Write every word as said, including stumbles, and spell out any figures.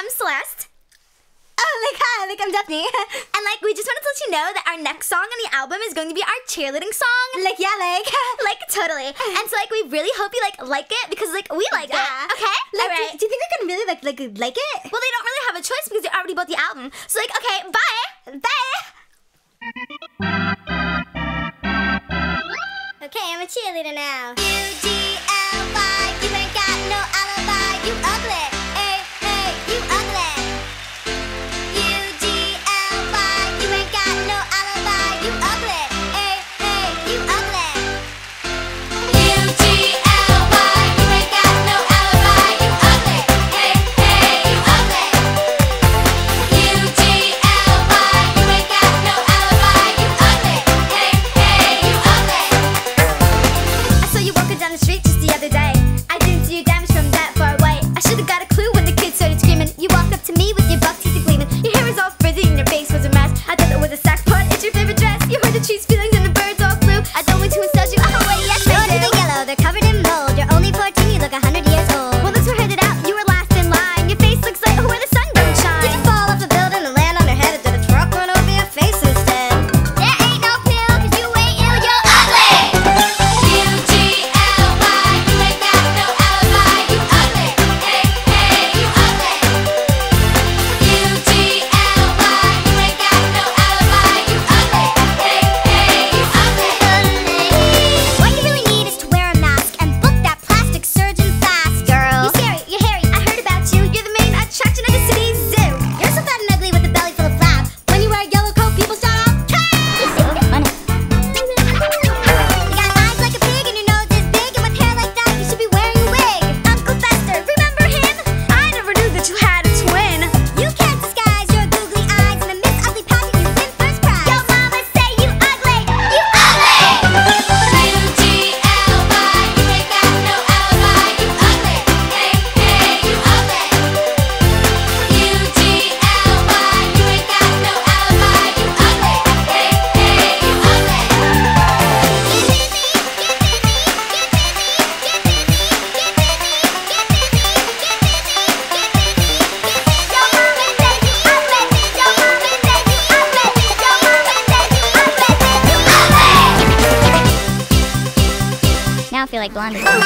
I'm Celeste. Oh, like, hi, like, I'm Daphne. And, like, we just wanted to let you know that our next song on the album is going to be our cheerleading song. Like, yeah, like. Like, totally. And so, like, we really hope you, like, like it because, like, we like yeah. it. Okay? Like, all right. Do, do you think they can really, like, like, like it? Well, they don't really have a choice because they already bought the album. So, like, okay, bye. Bye. Okay, I'm a cheerleader now. U G L Y, you ain't got no alibi, you ugly. Hey, hey, you ugly. U G L Y, you ain't got no alibi, you ugly. Hey, hey, you ugly. U G L Y, you ain't got no alibi, you ugly. Hey, hey, you ugly. U G L Y, you ain't got no alibi, you ugly. Hey, hey, you ugly. I saw you walking down the street just the other day. I didn't do damage from that far away. I should've got a clue when the kids started screaming. You walked up to me with your buck teeth a gleaming. Your hair was all frizzy and your face was a mess. I thought that was a sack pot, it's your favorite dress. You heard the trees feelings and the birds all flew. I don't mean to insult you, oh wait, yes I do. They're yellow, they're covered in mold. You're only fourteen, you look a hundred years old. Well, looks were handed out, you were last in line. Your face looks like where the sun don't shine. Did you fall off a building and land on your head? Or did a truck run over your face instead? There ain't no pill, cause you ain't ill, you're ugly. U G L Y, you ain't got no alibi, you ugly. Hey, hey, you ugly. U G L Y, you ain't got no alibi, you ugly. Hey, hey, you ugly. What you really need is to wear a mask and book that plastic surgeon fast, girl. You're scary, you're hairy, I heard about you. You're the main attraction of the city zoo. You're so fat and ugly with a belly full of flab. When you wear a yellow coat, people shout out, "Cat!" You got eyes like a pig and your nose is big, and with hair like that, you should be wearing a wig. Uncle Fester, remember him? I never knew that you had a twin. You can't disguise your googly eyes in a Miss Ugly pageant. You win first prize. Your mama say you ugly, you ugly. U G L Y, you ain't got no alibi, you ugly. Hey, hey, you ugly. U G L Y, you ain't got no alibi, you ugly. Hey, hey, you ugly. Your mama say you ugly. Your mama say you ugly. Your mama say you ugly. You ugly. Now I feel like blondie.